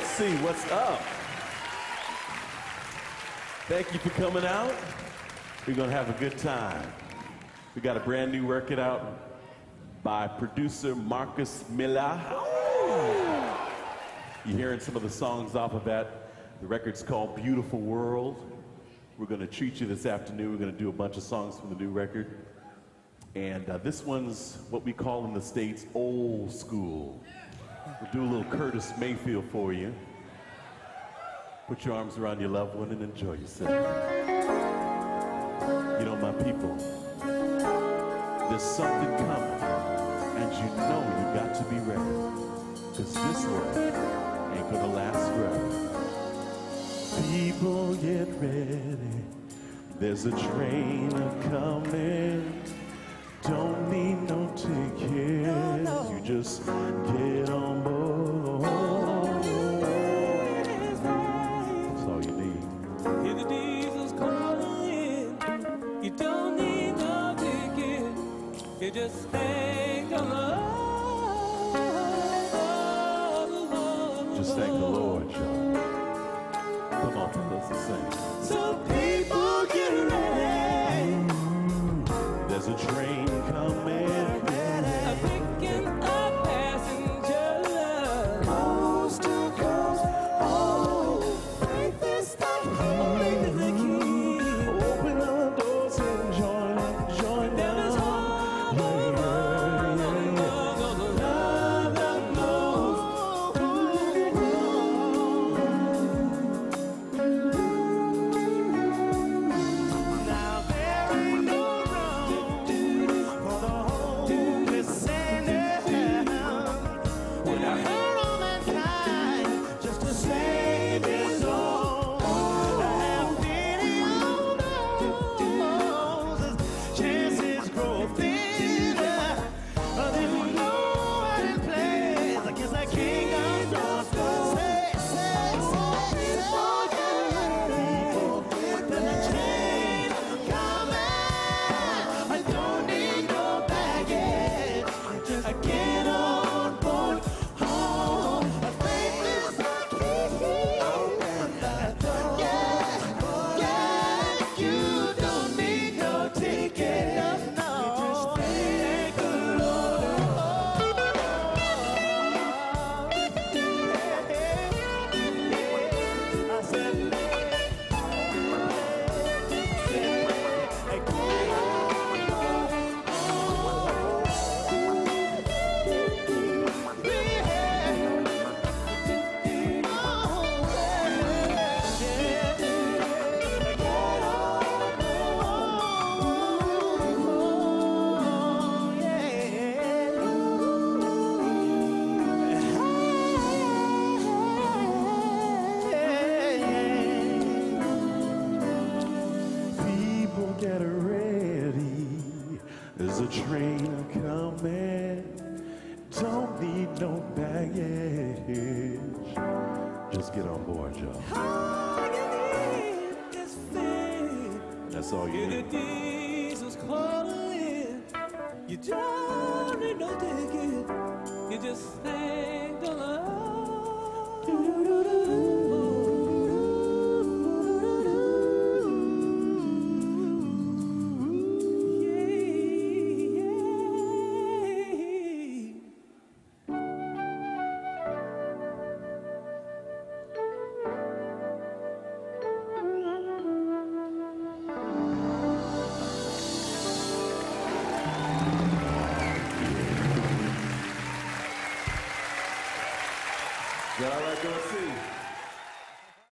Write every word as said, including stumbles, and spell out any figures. Let's see what's up. Thank you for coming out. We're going to have a good time. We got a brand new record out by producer Marcus Miller. You're hearing some of the songs off of that. The record's called Beautiful World. We're going to treat you this afternoon. We're going to do a bunch of songs from the new record. And uh, this one's what we call in the States old school. We'll do a little Curtis Mayfield for you. Put your arms around your loved one and enjoy yourself. You know, my people, there's something coming, and you know you got to be ready, because this world ain't gonna last forever. People get ready, there's a train coming. Don't need no ticket, you just get on board. You just thank the Lord. Just thank the Lord, y'all. Come on, let's sing. So people get ready. There's a train coming. I'm picking up passengers. Coast to coast. Oh, faith is the key. Faith is the key. Open our doors and join us. Join us. Get ready, there's a train coming. Don't need no baggage. Just get on board, y'all. All you need is faith. That's all you need. Jesus calling. You don't need no ticket. You just thank the Lord. Do -do -do -do -do. Y'all like to see.